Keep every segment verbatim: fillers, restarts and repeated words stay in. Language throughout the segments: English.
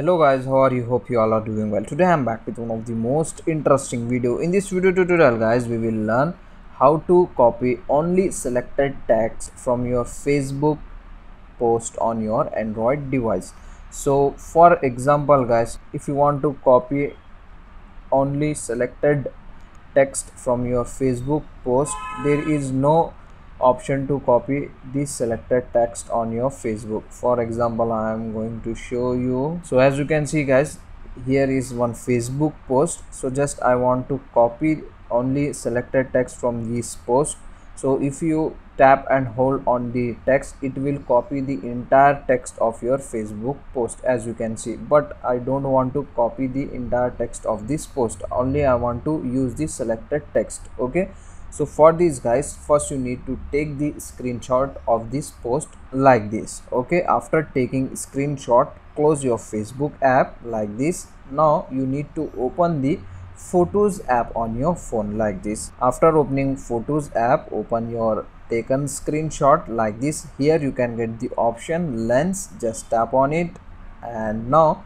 Hello guys, how are you? Hope you all are doing well. Today I'm back with one of the most interesting video. In this video tutorial guys, we will learn how to copy only selected tags from your Facebook post on your Android device. So for example guys, if you want to copy only selected text from your Facebook post, there is no option to copy the selected text on your Facebook. For example, I am going to show you. So as you can see guys, here is one Facebook post. So just I want to copy only selected text from this post. So if you tap and hold on the text, it will copy the entire text of your Facebook post, as you can see. But I don't want to copy the entire text of this post. Only I want to use the selected text. Okay. So for these guys, first you need to take the screenshot of this post like this. Okay, after taking screenshot, close your Facebook app like this. Now you need to open the Photos app on your phone like this. After opening Photos app, open your taken screenshot like this. Here you can get the option lens, just tap on it and now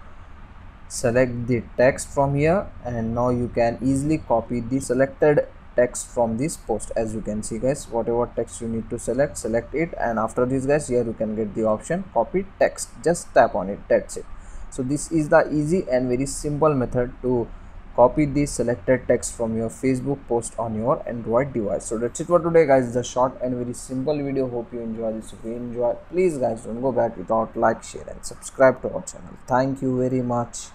select the text from here, and now you can easily copy the selected text from this post. As you can see guys, whatever text you need to select, select it, and after this guys, here you can get the option copy text, just tap on it, that's it. So this is the easy and very simple method to copy the selected text from your Facebook post on your Android device. So that's it for today guys, the short and very simple video. Hope you enjoy this. If you enjoy, please guys don't go back without like, share and subscribe to our channel. Thank you very much.